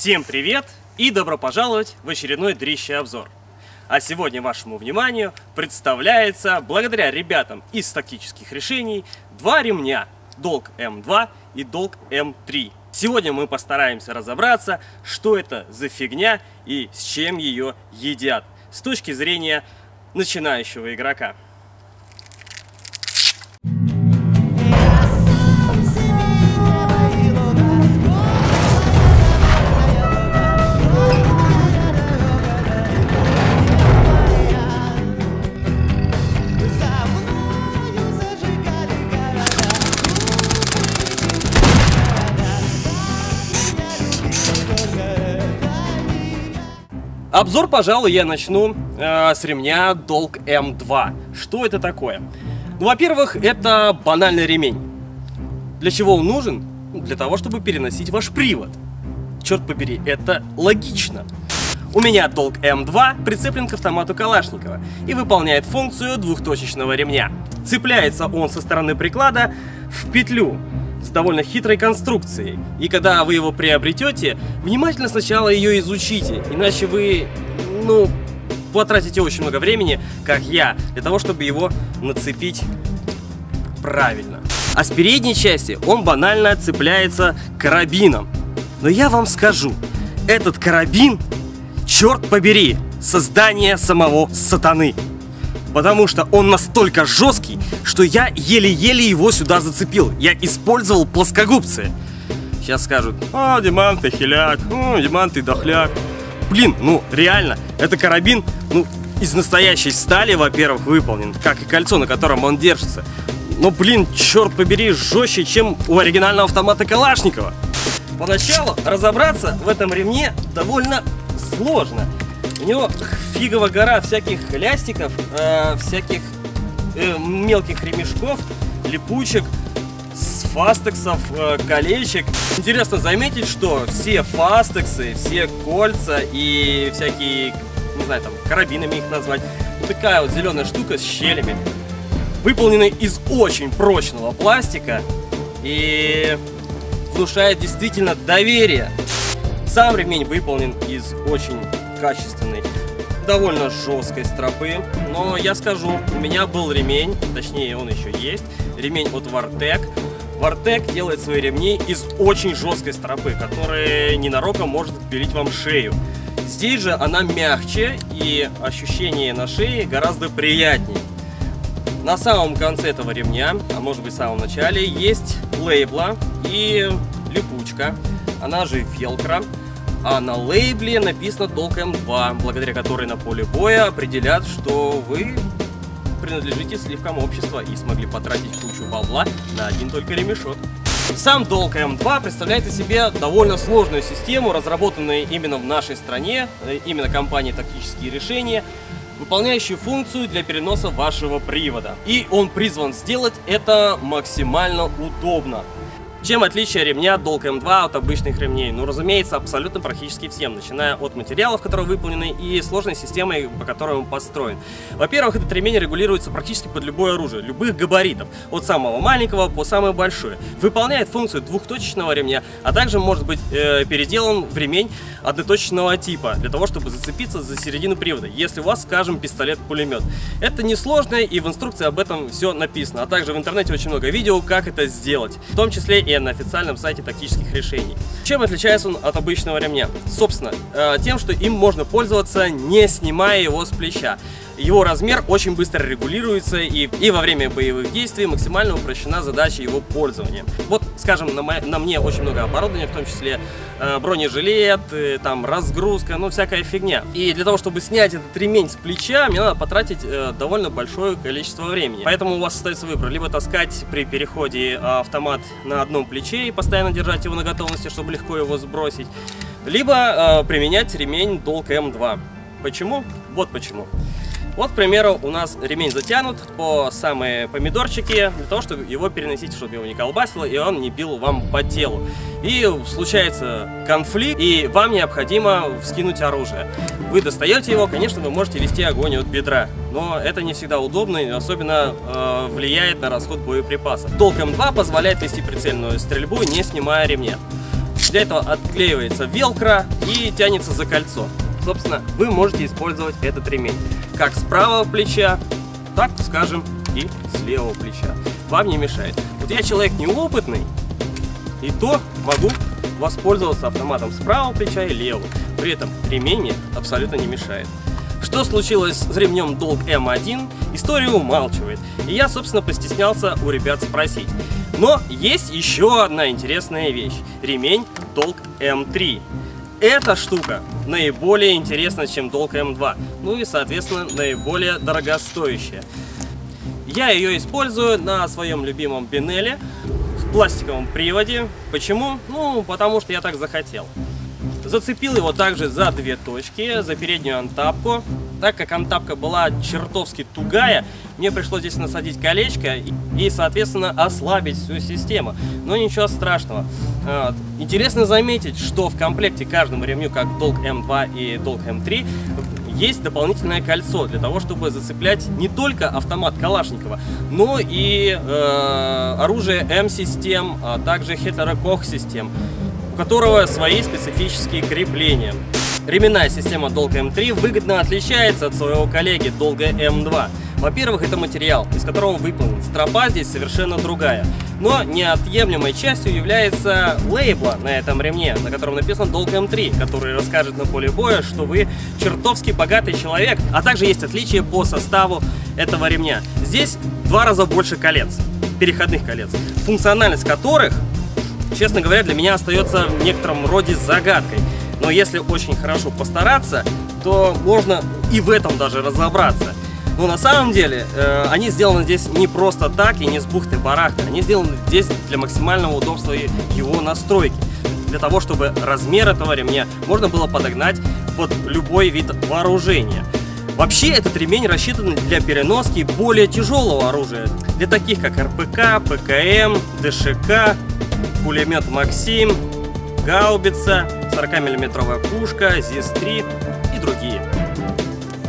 Всем привет и добро пожаловать в очередной дрище обзор. А сегодня вашему вниманию представляется, благодаря ребятам из тактических решений, два ремня ДОЛГ-М2 и ДОЛГ-М3. Сегодня мы постараемся разобраться, что это за фигня и с чем ее едят с точки зрения начинающего игрока. Обзор, пожалуй, я начну с ремня ДОЛГ-М2. Что это такое? Ну, во-первых, это банальный ремень. Для чего он нужен? Для того, чтобы переносить ваш привод. Черт побери, это логично. У меня ДОЛГ-М2 прицеплен к автомату Калашникова и выполняет функцию двухточечного ремня. Цепляется он со стороны приклада в петлю с довольно хитрой конструкцией. И когда вы его приобретете, внимательно сначала ее изучите, иначе вы, потратите очень много времени, как я, для того, чтобы его нацепить правильно. А с передней части он банально цепляется карабином. Но я вам скажу, этот карабин, черт побери, создание самого сатаны. Потому что он настолько жесткий, что я еле-еле его сюда зацепил. Я использовал плоскогубцы. Сейчас скажут: «О, Диман, ты хиляк, о, Диман, ты дохляк». Блин, реально, это карабин, из настоящей стали, во-первых, выполнен, как и кольцо, на котором он держится. Но, блин, черт побери, жестче, чем у оригинального автомата Калашникова. Поначалу разобраться в этом ремне довольно сложно. У него фигова гора всяких хлястиков, всяких мелких ремешков, липучек, фастексов, колечек. Интересно заметить, что все фастексы, все кольца и всякие, карабинами их назвать, такая вот зеленая штука с щелями, выполнены из очень прочного пластика и внушает действительно доверие. Сам ремень выполнен из очень качественной, довольно жесткой стропы, но я скажу, у меня был ремень, точнее он еще есть, ремень от Вартек. Вартек делает свои ремни из очень жесткой стропы, которая ненароком может отпилить вам шею. Здесь же она мягче и ощущение на шее гораздо приятнее. На самом конце этого ремня, а может быть в самом начале, есть лейбла и липучка, она же фелкра. А на лейбле написано ДОЛГ-М2, благодаря которой на поле боя определят, что вы принадлежите сливкам общества и смогли потратить кучу бабла на один только ремешок. Сам ДОЛГ-М2 представляет из себя довольно сложную систему, разработанную именно в нашей стране, именно компанией «Тактические решения», выполняющую функцию для переноса вашего привода. И он призван сделать это максимально удобно. Чем отличие ремня ДОЛГ-М2 от обычных ремней? Разумеется, абсолютно практически всем, начиная от материалов, которые выполнены, и сложной системы, по которой он построен. Во-первых, этот ремень регулируется практически под любое оружие, любых габаритов, от самого маленького по самое большое. Выполняет функцию двухточечного ремня, а также может быть переделан в ремень одноточечного типа, для того, чтобы зацепиться за середину привода, если у вас, скажем, пистолет-пулемет. Это несложно, и в инструкции об этом все написано, а также в интернете очень много видео, как это сделать, в том числе и на официальном сайте тактических решений. Чем отличается он от обычного ремня? Собственно, тем, что им можно пользоваться, не снимая его с плеча. Его размер очень быстро регулируется, и во время боевых действий максимально упрощена задача его пользования. Вот, скажем, на мне очень много оборудования, в том числе бронежилет, там разгрузка, всякая фигня. И для того, чтобы снять этот ремень с плеча, мне надо потратить довольно большое количество времени. Поэтому у вас остается выбор: либо таскать при переходе автомат на одном плече и постоянно держать его на готовности, чтобы легко его сбросить, либо применять ремень ДОЛГ-М2. Почему? Вот почему. Вот, к примеру, у нас ремень затянут по самые помидорчики, для того, чтобы его переносить, чтобы его не колбасило и он не бил вам по телу. И случается конфликт, и вам необходимо вскинуть оружие. Вы достаете его, конечно, вы можете вести огонь от бедра, но это не всегда удобно и особенно влияет на расход боеприпасов. ДОЛГ-М2 позволяет вести прицельную стрельбу, не снимая ремня. Для этого отклеивается велкро и тянется за кольцо. Собственно, вы можете использовать этот ремень как с правого плеча, так, скажем, и с левого плеча. Вам не мешает. Вот я человек неопытный, и то могу воспользоваться автоматом с правого плеча и левого. При этом ремень мне абсолютно не мешает. Что случилось с ремнем ДОЛГ-М1, история умалчивает. И я, собственно, постеснялся у ребят спросить. Но есть еще одна интересная вещь. Ремень ДОЛГ-М3. Эта штука наиболее интересна, чем ДОЛГ-М2. Ну и, соответственно, наиболее дорогостоящая. Я ее использую на своем любимом бинеле в пластиковом приводе. Почему? Ну, потому что я так захотел. Зацепил его также за две точки, за переднюю антапку. Так как антапка была чертовски тугая, мне пришлось здесь насадить колечко и, соответственно, ослабить всю систему. Но ничего страшного. Вот. Интересно заметить, что в комплекте к каждому ремню, как ДОЛГ-М2 и ДОЛГ-М3, есть дополнительное кольцо для того, чтобы зацеплять не только автомат Калашникова, но и оружие М-систем, а также Хеклер-Кох систем, у которого свои специфические крепления. Ременная система ДОЛГ-М3 выгодно отличается от своего коллеги ДОЛГ-М2. Во-первых, это материал, из которого выполнен. Стропа здесь совершенно другая. Но неотъемлемой частью является лейбла на этом ремне, на котором написано ДОЛГ-М3, который расскажет на поле боя, что вы чертовски богатый человек. А также есть отличие по составу этого ремня. Здесь в 2 раза больше колец, переходных колец, функциональность которых, честно говоря, для меня остается в некотором роде загадкой. Но если очень хорошо постараться, то можно и в этом даже разобраться. Но на самом деле они сделаны здесь не просто так и не с бухты-барахты. Они сделаны здесь для максимального удобства его настройки. Для того, чтобы размер этого ремня можно было подогнать под любой вид вооружения. Вообще этот ремень рассчитан для переноски более тяжелого оружия. Для таких как РПК, ПКМ, ДШК, пулемет «Максим», гаубица, 40-миллиметровая пушка, ЗИС-3 и другие.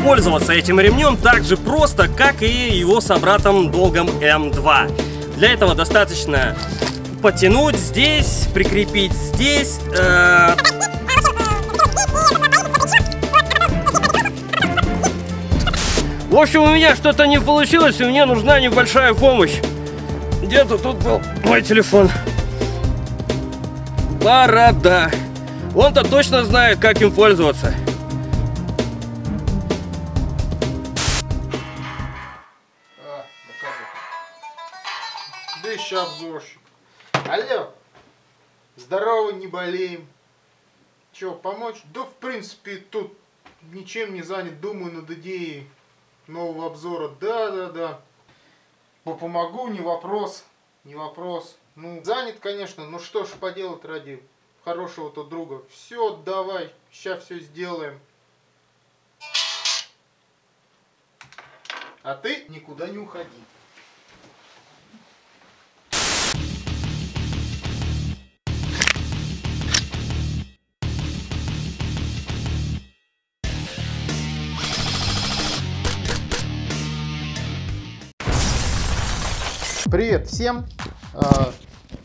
Пользоваться этим ремнем так же просто, как и его собратом ДОЛГ-М2. Для этого достаточно потянуть здесь, прикрепить здесь. В общем, у меня что-то не получилось, и мне нужна небольшая помощь. Где-то тут был мой телефон. Борода. Он-то точно знает, как им пользоваться. Да еще обзорщик. Алло. Здорово, не болеем. Че, помочь? Да, в принципе, тут ничем не занят. Думаю над идеей нового обзора. Да. Помогу, не вопрос. Не вопрос. Ну, занят, конечно. Ну что ж поделать ради хорошего-то друга. Все, давай, сейчас все сделаем. А ты никуда не уходи. Привет всем!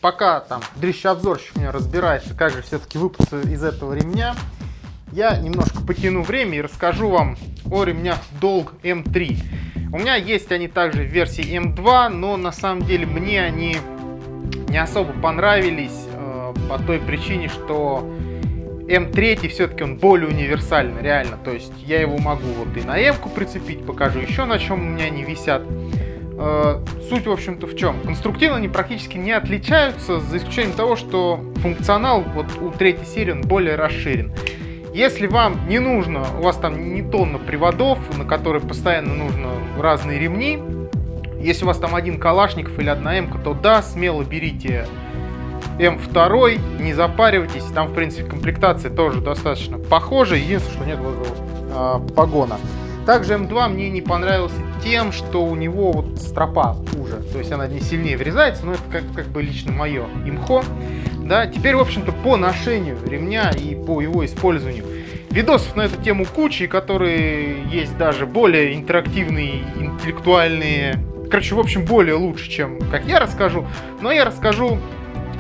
Пока там дрищеобзорщик у меня разбирается, как же все-таки выпутаться из этого ремня, я немножко потяну время и расскажу вам о ремнях ДОЛГ-М3. У меня есть они также в версии М2, но на самом деле мне они не особо понравились по той причине, что М3 все-таки он более универсальный, реально. То есть я его могу вот и на М-ку прицепить, покажу еще на чем у меня они висят. Суть, в общем-то, в чем? Конструктивно они практически не отличаются, за исключением того, что функционал вот у 3-й серии он более расширен. Если вам не нужно, у вас там не тонна приводов, на которые постоянно нужно разные ремни, если у вас там один Калашников или одна М-ка, то да, смело берите М2, не запаривайтесь, там, в принципе, комплектация тоже достаточно похожа, единственное, что нет вот погона. Также М2 мне не понравился тем, что у него вот стропа хуже, то есть она не сильнее врезается, но это как бы лично мое имхо. Да, теперь, в общем-то, по ношению ремня и по его использованию. Видосов на эту тему куча, которые есть даже более интерактивные, интеллектуальные, короче, в общем, более лучше, чем как я расскажу, но я расскажу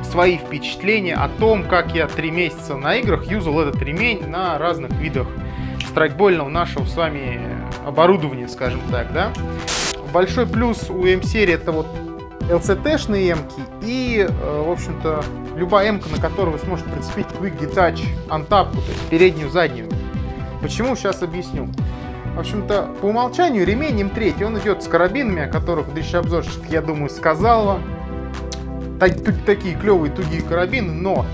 свои впечатления о том, как я 3 месяца на играх юзал этот ремень на разных видах страйкбольного нашего с вами оборудования, скажем так, да. Большой плюс у М-серии это вот ЛЦТ-шные эмки и, в общем-то, любая эмка, на которую вы сможете прицепить Quick Detach антапку, то есть переднюю, заднюю. Почему, сейчас объясню. В общем-то, по умолчанию ремень М3, он идет с карабинами, о которых предыдущий обзорщик, я думаю, сказал вам. Такие клевые тугие карабины, но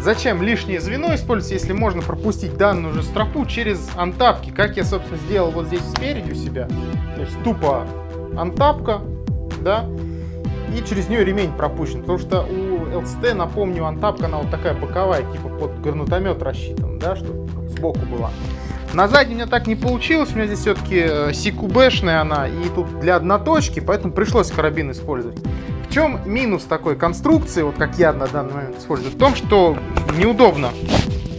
зачем лишнее звено использовать, если можно пропустить данную же стропу через антапки, как я, собственно, сделал вот здесь спереди у себя. То есть тупо антапка, да, и через нее ремень пропущен, потому что у ЛЦТ, напомню, антапка, она вот такая боковая, типа под гранатомет рассчитана, да, чтобы сбоку была. На задней у меня так не получилось, у меня здесь все-таки CQB-шная она, и тут для одноточки, поэтому пришлось карабин использовать. В чем минус такой конструкции, вот как я на данный момент использую, в том, что неудобно.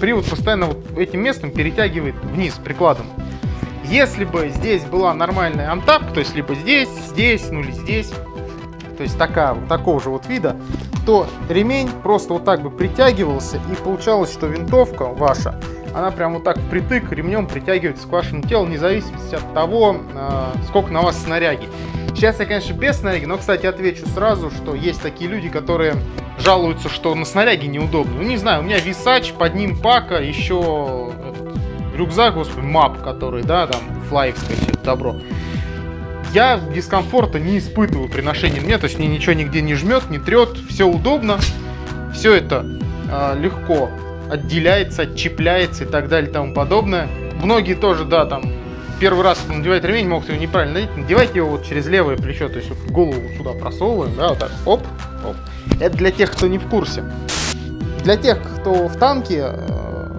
Привод постоянно вот этим местом перетягивает вниз прикладом. Если бы здесь была нормальная антапка, то есть либо здесь, здесь, ну или здесь, то есть такого же вот вида, то ремень просто вот так бы притягивался, и получалось, что винтовка ваша, она прям вот так впритык ремнем притягивается к вашему телу, вне зависимости от того, сколько на вас снаряги. Сейчас я, конечно, без снаряги, но, кстати, отвечу сразу, что есть такие люди, которые жалуются, что на снаряге неудобно. Ну, не знаю, у меня висач, под ним пака, еще этот, рюкзак, господи, мап, который, да, там, флайевское все это добро. Я дискомфорта не испытываю при ношении ремня, то есть мне ничего нигде не жмет, не трет, все удобно, все это легко отделяется, отчепляется и так далее и тому подобное. Многие тоже, да, там, первый раз надевать ремень, могут его неправильно надеть, надевайте его вот через левое плечо, то есть вот голову вот сюда просовываем, да, вот так, оп, оп. Это для тех, кто не в курсе. Для тех, кто в танке,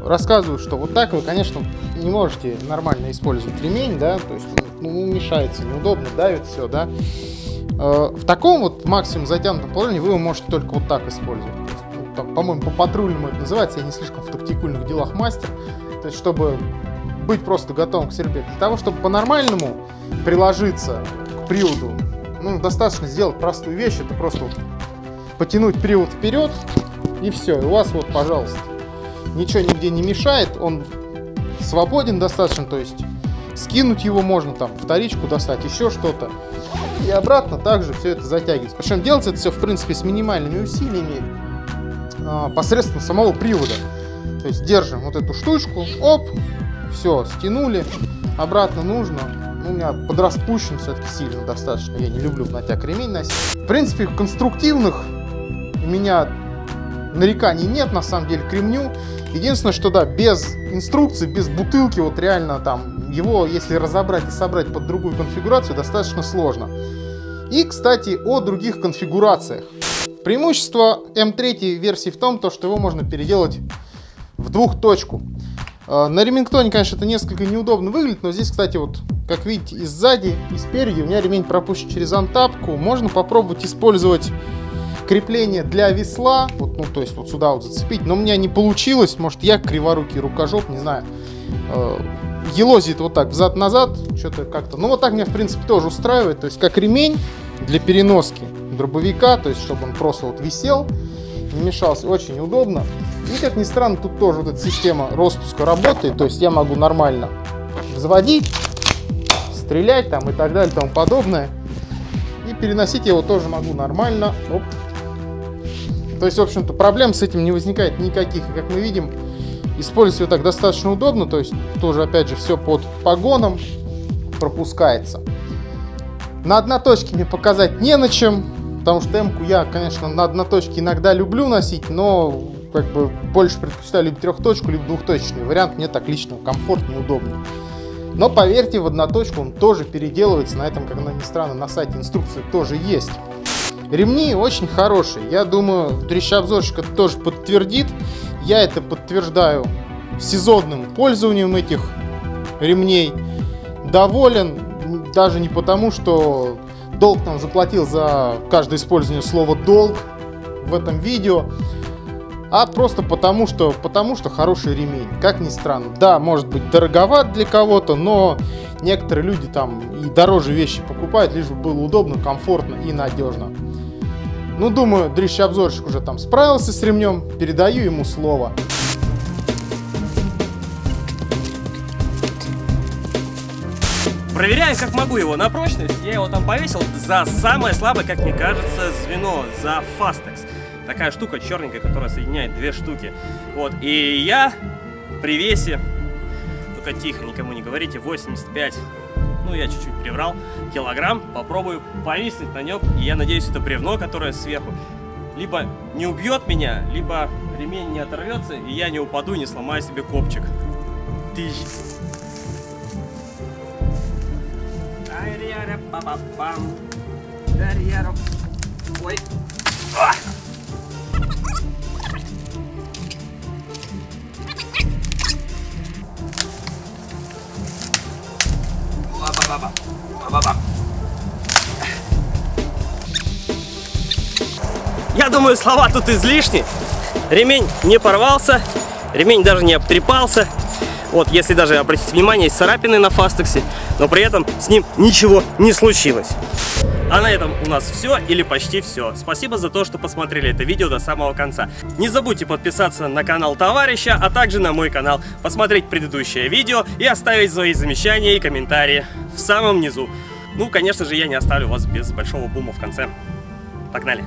рассказывают, что вот так вы, конечно, не можете нормально использовать ремень, да, то есть мешается, неудобно, давит все, да. В таком вот максимум затянутом положении вы его можете только вот так использовать. Ну, по-моему, по патрульному это называется, я не слишком в тактикульных делах мастер, то есть чтобы быть просто готовым к стрельбе. Для того, чтобы по-нормальному приложиться к приводу, ну, достаточно сделать простую вещь, это просто вот потянуть привод вперед, и все, и у вас вот, пожалуйста, ничего нигде не мешает, он свободен достаточно, то есть скинуть его можно, там, вторичку достать, еще что-то. И обратно также все это затягивается. Причем делается это все, в принципе, с минимальными усилиями посредством самого привода. То есть держим вот эту штучку, оп, все, стянули, обратно нужно. У меня подраспущен все-таки сильно достаточно, я не люблю в натяг ремень носить. В принципе, конструктивных у меня нареканий нет, на самом деле, к ремню. Единственное, что, да, без инструкций, без бутылки, вот реально там, его, если разобрать и собрать под другую конфигурацию, достаточно сложно. И, кстати, о других конфигурациях. Преимущество М3 версии в том, что его можно переделать в двухточку. На ремингтоне, конечно, это несколько неудобно выглядит, но здесь, кстати, вот, как видите, и сзади, и спереди у меня ремень пропущен через антапку. Можно попробовать использовать крепление для весла, вот, ну, то есть вот сюда вот зацепить, но у меня не получилось, может, я криворукий рукожоп, не знаю, елозит вот так взад-назад, что-то как-то, ну, вот так меня, в принципе, тоже устраивает, то есть как ремень для переноски дробовика, то есть чтобы он просто вот висел, не мешался, очень удобно. И, как ни странно, тут тоже вот эта система распуска работает, то есть я могу нормально взводить, стрелять там и так далее, тому подобное. И переносить я его тоже могу нормально. Оп. То есть, в общем-то, проблем с этим не возникает никаких. И, как мы видим, использовать его так достаточно удобно, то есть тоже, опять же, все под погоном пропускается. На одноточке мне показать не на чем, потому что М-ку я, конечно, на одноточке иногда люблю носить, но как бы больше предпочитаю либо трехточку, либо двухточечный вариант, мне так лично комфортнее, удобнее. Но поверьте, в одноточку он тоже переделывается, на этом, как ни странно, на сайте инструкции тоже есть. Ремни очень хорошие, я думаю, дрищеобзорщик это тоже подтвердит, я это подтверждаю сезонным пользованием этих ремней. Доволен, даже не потому, что долг нам заплатил за каждое использование слова «долг» в этом видео, а просто потому что хороший ремень, как ни странно. Да, может быть дороговат для кого-то, но некоторые люди там и дороже вещи покупают, лишь бы было удобно, комфортно и надежно. Ну, думаю, дрища обзорщик уже там справился с ремнем. Передаю ему слово. Проверяю, как могу, его на прочность. Я его там повесил за самое слабое, как мне кажется, звено, за фастекс. Такая штука черненькая, которая соединяет две штуки. Вот, и я при весе, только тихо, никому не говорите, 85, ну я чуть-чуть приврал, килограмм, попробую повиснуть на нем. И я надеюсь, это бревно, которое сверху, либо не убьет меня, либо ремень не оторвется, и я не упаду, не сломаю себе копчик. Тыщ. Ой. А! Я думаю, слова тут излишни. Ремень не порвался, ремень даже не обтрепался. Вот, если даже обратить внимание, есть царапины на фастексе, но при этом с ним ничего не случилось. А на этом у нас все или почти все. Спасибо за то, что посмотрели это видео до самого конца. Не забудьте подписаться на канал товарища, а также на мой канал, посмотреть предыдущее видео и оставить свои замечания и комментарии в самом низу. Ну, конечно же, я не оставлю вас без большого бума в конце. Погнали!